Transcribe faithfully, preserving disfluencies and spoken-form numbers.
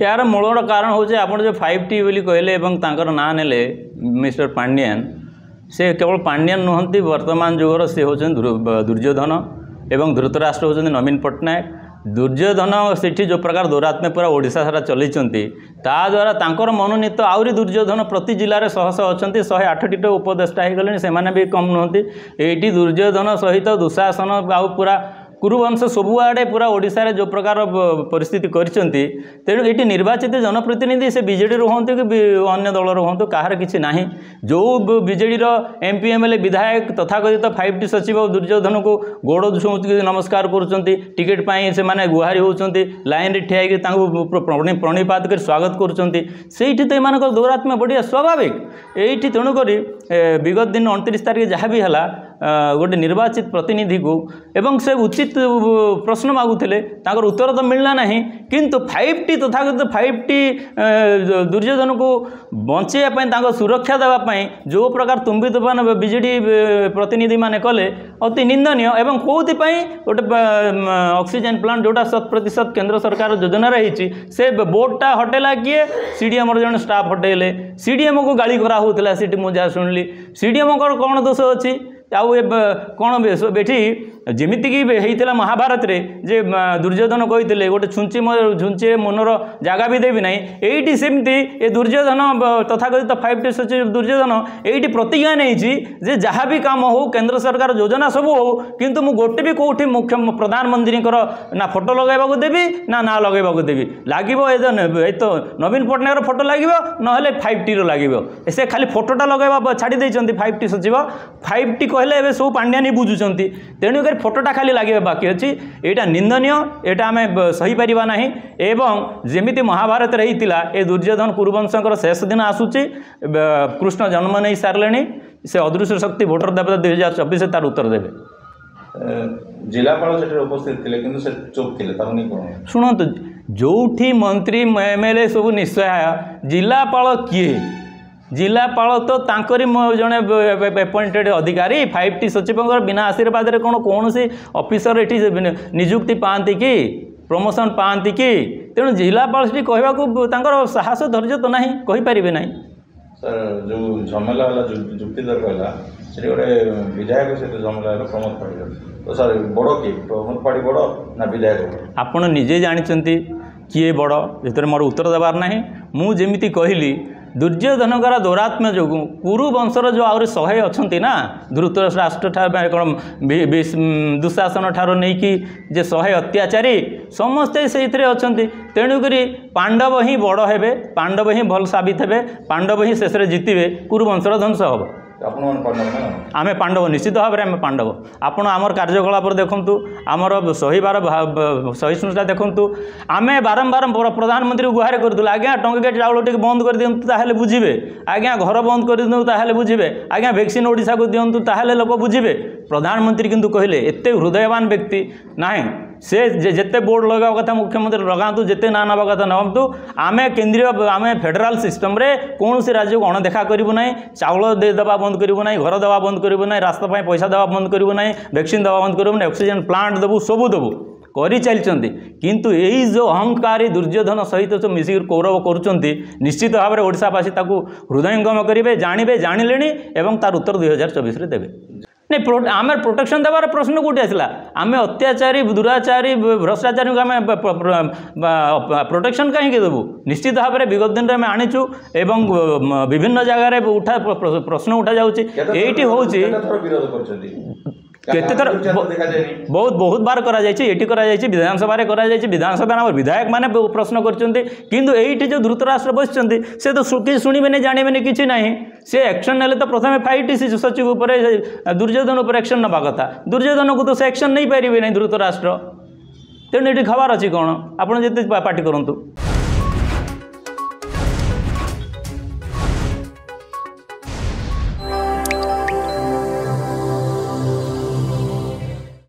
यार मूल कारण हूँ आप जो फाइव टी बोली कहले ना ने मिस्टर पांड्यान से केवल पांड्यान नुहंती वर्तमान जुगर से होचन दुर्योधन एवं धृतराष्ट्र होचन नवीन पट्टनायक। दुर्योधन सेठी जो प्रकार दौरात्म्य पूरा ओडिशा सारा चली द्वारा तांकर मनोनीत आउरी दुर्योधन प्रति जिले शह शह अच्छा शहे आठटी तो उपदेष्टा हो गले से भी कम नुहति। दुर्योधन सहित दुशासन आउ पूरा कुरुवंश सबुआड़े पूरा ओडिशा जो प्रकार परिस्थिति करछंती तेणु ये निर्वाचित जनप्रतिनिधि से बीजेडी हूँ कि अन्य दल हूँ कहार किसी ना जो BJD MP MLA विधायक तथाकथित तो फाइव टी सचिव दुर्योधन को गोड़ छुँच नमस्कार करेट से गुहारी होती लाइन ठियाई प्रणीपात कर स्वागत कर दौरात्म्य बढ़िया स्वाभाविक ये तेणुक विगत दिन उनतीस तारीख जहाँ भी है गोटे निर्वाचित प्रतिनिधि को एवं से उचित प्रश्न मागुले उत्तर तो मिलना ना किंतु फाइव टी तथागत तो फाइव टी दुर्योधन को बचाइवाप सुरक्षा देवाई जो प्रकार तुम्बी तुफान बीजेडी प्रतिनिधि माने कले अति निंदनीय एवं कौपाई गोटे ऑक्सीजन प्लांट जोटा शत प्रतिशत केन्द्र सरकार योजना रही से बोर्डटा हटेला किए सीडीएम जन स्टाफ हटेले सीडीएम को गाड़ी कराला सीटी मुझे शुणिली सीडीएम को कौन दोष अच्छी आउ कौन बेठी जमीती होता महाभारत रे जे दुर्योधन कही गोटे छुंची झुंचे मनर जगह भी देवी ना ये सेमती ये दुर्योधन तथाकथित फाइव टी सचिव दुर्योधन ये प्रतिज्ञा नहीं जहाँ भी कम हो केंद्र सरकार योजना सब हो किंतु मु गोटे भी कौटी मुख्य प्रधानमंत्री ना फोटो लगेगा देवी ना ना लगेगा देवी लगे ये तो नवीन पट्टनायक फोटो लगे ना फाइव टी लगे से खाली फोटोटा लगे छाड़ी फाइव टी सचिव फाइव टी कहले ए सब पांड्या नहीं बुझुंट तेणुक फोटोटा खाली लगे बाकी अच्छी यहाँ निंदनीय यहाँ आम सही पारिबा नाही। एवं जेमिति महाभारत रही ए दुर्योधन कुरुवंशंकर शेष दिन आसूची कृष्ण जन्म नहीं सारे से अदृश्य शक्ति भोटर देवता दुई हजार चौबीस तार उत्तर देवे। जिलापाल उपस्थित थे किंतु से चुप थे शुणत जो मंत्री एम एल ए सब निस्सहाय जिलापाल किए जिलापाल तो तांकरी जड़े अपॉइंटेड अधिकारी फाइव टी सचिव बिना आशीर्वाद रे कौन कौन से ऑफिसर ये निजुक्ति पाती कि प्रमोशन पाती कि तेणु जिलापाल से कहवा साहस धैर्य तो ना कहींपारे ना सर जो झमेला जुक्ति दरकार गोटे विधायक सहित झमेला प्रमोद पाड़ी तो सर बड़ किए प्रमोद पाड़ी बड़ ना विधायक आपड़ निजे जानते किए बड़ जितने मोर उत्तर देवार ना मुझे कहली दुर्योधन द्वारा दौरात्म्य जो कुरुवंशर जो आहुरी शहे अच्छा ना धृतराष्ट्र कौन दुशासन ठार नहीं शहे अत्याचारी समस्ते से अच्छा तेणुक पांडव ही बड़ हे पांडव ही भल साबित हे पांडव ही शेष जीतबे कुरुवंशर ध्वंस हम आम पांडव निश्चित भाव में पांडव आपण आमर कार्यकलाप देखु आमर सहीबार सहिष्णुता देखु आम बारंबार प्रधानमंत्री गुहार करूँ आज्ञा टंकिया चाउल टे बंद कर दिखाँ बुझे आज्ञा घर बंद कर दिखाँ बुझे आज्ञा वैक्सीन ओडिशा को दिंतु ताहले लोक बुझे प्रधानमंत्री किंतु कहले एत हृदयवान व्यक्ति ना से जिते बोर्ड लगा कथा मुख्यमंत्री लगातु जिते ना ना कथा नवंतु आम केन्द्रीय आम फेडराल सिस्टम रे कौन से राज्य को अणदेखा करूँ ना चाउल देवा बंद करूँ ना घर देवा बंद करूँ ना रास्ता पाई पैसा देवा बंद करूँ ना वैक्सीन देवा बंद करूँ ना ऑक्सीजन प्लांट देवु सबू देवु करी चलती किंतु यही जो अहंकारी दुर्योधन सहित जो मिसिक कौरव करुँच निश्चित भाव में ओडावासी हृदयंगम करेंगे जानवे जाणिले और तार उत्तर दुई हजार चौबीस देवे नहीं प्रो आम प्रोटेक्शन देवार प्रश्न कौटी आसला आम अत्याचारी दुराचारी भ्रष्टाचारी को आम प्रोटेक्शन कहीं देवु निश्चित भाव में विगत दिन में आनीचु एवं विभिन्न जगार उठा प्रश्न उठा जाऊँगी केते थर बहुत बहुत बार करा ये विधानसभा विधानसभा विधायक माने प्रश्न कर जो धृतराष्ट्र बस से तो शुणबे नहीं जानवे किसी ना से एक्शन ना तो प्रथम फाइव टी सचिव दुर्योधन उपर एक्शन नवा कथा दुर्योधन को तो से एक्शन नहीं पारे ना धृतराष्ट्र तेणु ये खबर अच्छी कौन आपत पार्टी करूँ।